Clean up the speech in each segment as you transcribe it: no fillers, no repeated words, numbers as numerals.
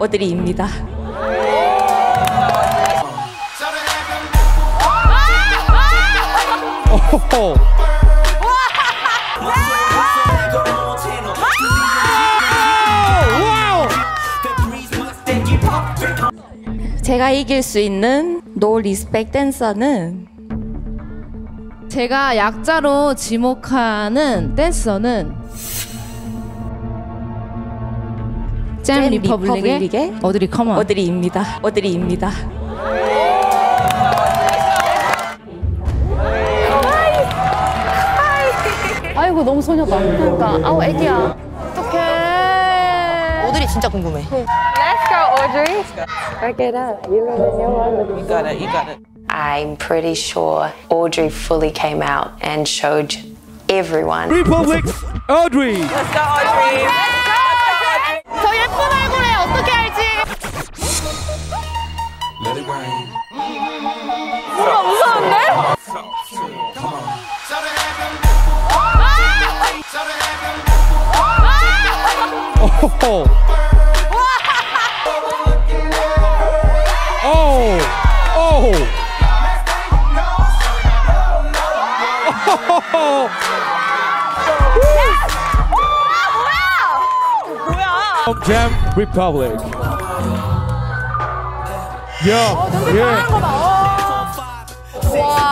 오드리입니다. 제가 이길 수 있는 노 리스펙 댄서는 제가 약자로 지목하는 댄서는 잼 리퍼블릭의 어드리 커먼 어드리입니다. 어드리입니다. 아이고 너무 소녀다. 그러니까 아우 애기야. 어떡해. 오드리 진짜 궁금해. Let's go, Audrey. Break it up. You know the new one. You got it. You got it. I'm pretty sure Audrey fully came out and showed everyone. Republique's Audrey! Let's go, Audrey! Let's go! 저 예쁜 얼굴에 어떻게 알지? Let it rain. 우와, 무서운데? Jam Republic. Yeah. Yeah. Wow.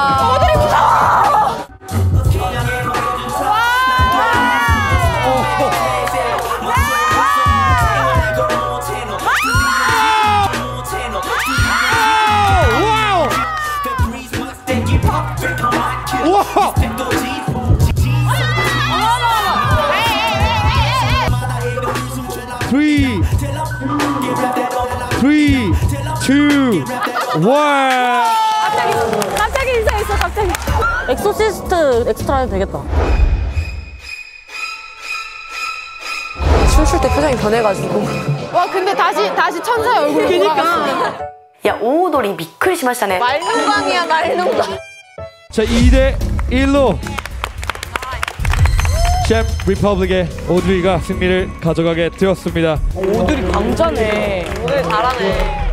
와! 갑자기 인사했어, 갑자기. 엑소시스트 엑스트라 해도 되겠다. 춤출 때 표정이 변해가지고. 와, 근데 다시 천사의 얼굴로 돌아갔어. 야, 오돌이 미끌시마시네. 말농강이야, 말농강. 자, 2대 1로 잼 리퍼블릭의 오드리가 승리를 가져가게 되었습니다. 오드리 강자네. 오드리 잘하네.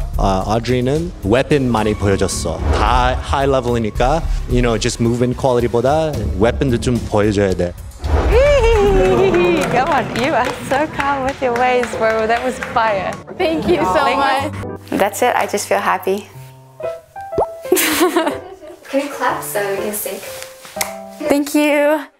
Audrey는 weapon 많이 보여줬어. 다 high level이니까, you know, just movement quality보다 weapon도 좀 보여줘야 돼. Come on, you are so calm with your ways, bro. That was fire. Thank you so much. That's it. I just feel happy. Can we clap so we can sync? Thank you.